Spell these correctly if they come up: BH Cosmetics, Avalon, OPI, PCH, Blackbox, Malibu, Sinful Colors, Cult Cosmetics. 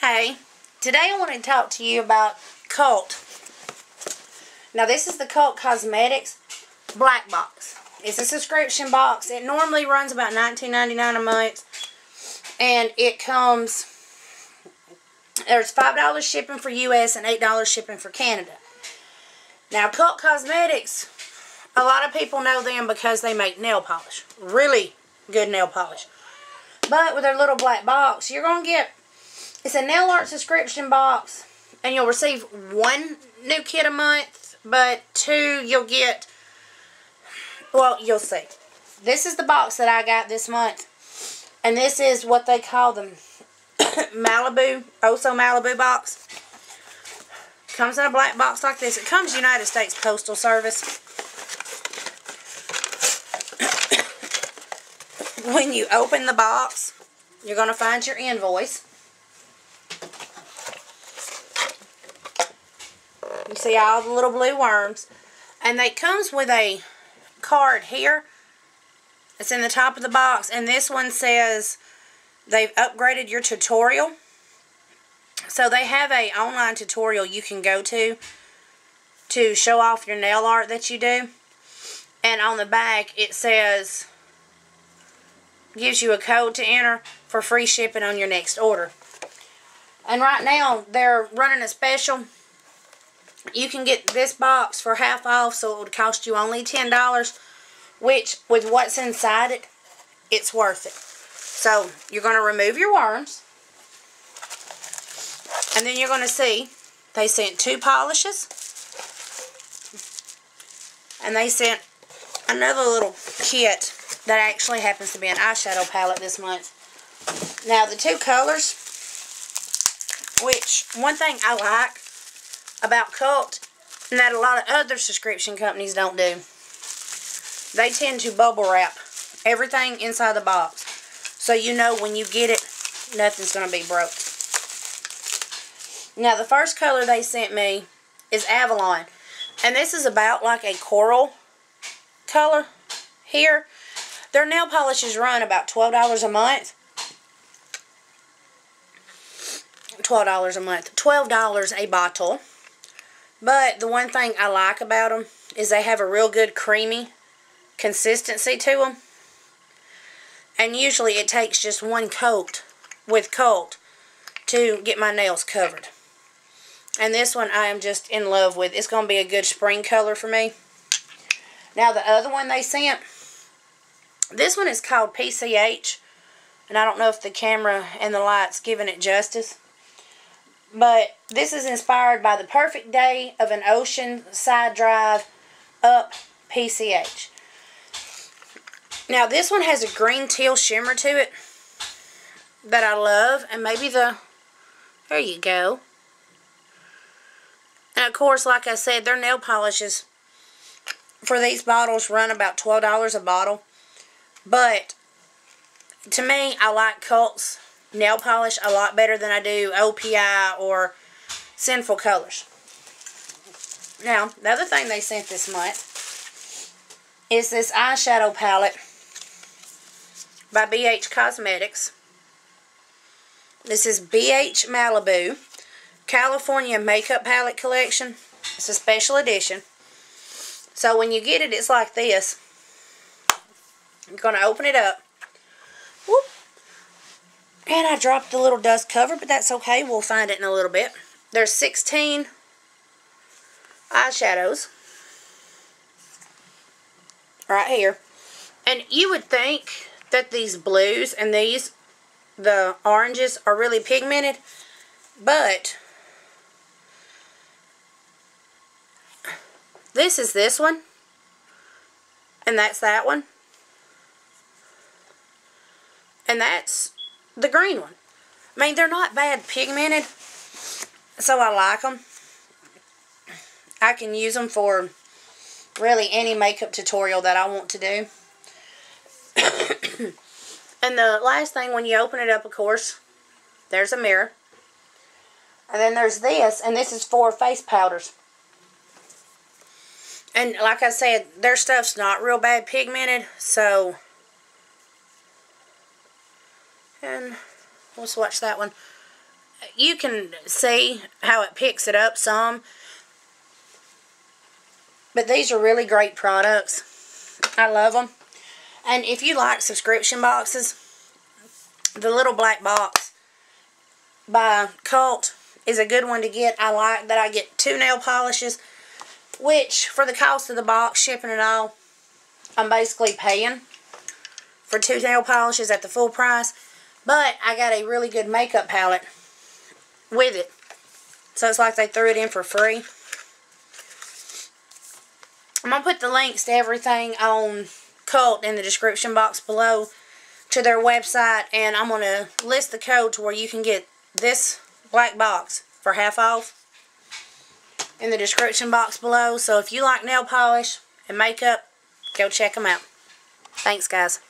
Hey, today I want to talk to you about Cult. Now this is the Cult Cosmetics black box. It's a subscription box. It normally runs about $19.99 a month, and it comes, there's $5 shipping for US and $8 shipping for Canada. Now Cult Cosmetics, a lot of people know them because they make nail polish, really good nail polish. But with their little black box, you're going to get, it's a nail art subscription box, and you'll receive one new kit a month, but two you'll get, well, you'll see. This is the box that I got this month, and this is what they call them, Malibu, also Malibu box. Comes in a black box like this. It comes United States Postal Service. When you open the box, you're going to find your invoice. You see all the little blue worms. And it comes with a card here. It's in the top of the box. And this one says they've upgraded your tutorial. So they have an online tutorial you can go to show off your nail art that you do. And on the back it says, gives you a code to enter for free shipping on your next order. And right now they're running a special. You can get this box for half off, so it would cost you only $10, which with what's inside it, it's worth it. So you're going to remove your worms, and then you're going to see they sent two polishes, and they sent another little kit that actually happens to be an eyeshadow palette this month. Now the two colors, which one thing I like about Cult, and that a lot of other subscription companies don't do, they tend to bubble wrap everything inside the box, so you know when you get it, nothing's going to be broke. Now the first color they sent me is Avalon, and this is about like a coral color here. Their nail polishes run about $12 a month. $12 a month. $12 a bottle. But the one thing I like about them is they have a real good creamy consistency to them. And usually it takes just one coat with Cult to get my nails covered. And this one I am just in love with. It's going to be a good spring color for me. Now the other one they sent, this one is called PCH, and I don't know if the camera and the light's giving it justice, but this is inspired by the perfect day of an oceanside drive up PCH. Now this one has a green teal shimmer to it that I love, and maybe the, there you go. And of course, like I said, their nail polishes for these bottles run about $12 a bottle. But, to me, I like Cult's nail polish a lot better than I do OPI or Sinful Colors. Now, the other thing they sent this month is this eyeshadow palette by BH Cosmetics. This is BH Malibu, California Makeup Palette Collection. It's a special edition. So, when you get it, it's like this. I'm going to open it up. Whoop. And I dropped the little dust cover, but that's okay. We'll find it in a little bit. There's 16 eyeshadows right here. And you would think that these blues and these, the oranges, are really pigmented, but this is this one, and that's that one. And that's the green one. I mean, they're not bad pigmented, so I like them. I can use them for really any makeup tutorial that I want to do. And the last thing, when you open it up, of course, there's a mirror. And then there's this, and this is for face powders. And like I said, their stuff's not real bad pigmented, so... And let's watch that one. you can see how it picks it up some. But these are really great products. I love them. And if you like subscription boxes, the little black box by Cult is a good one to get. I like that I get 2 nail polishes, which for the cost of the box, shipping and all, I'm basically paying for 2 nail polishes at the full price. But I got a really good makeup palette with it. So it's like they threw it in for free. I'm going to put the links to everything on Cult in the description box below, to their website, and I'm going to list the code to where you can get this black box for half off in the description box below. So if you like nail polish and makeup, go check them out. Thanks, guys.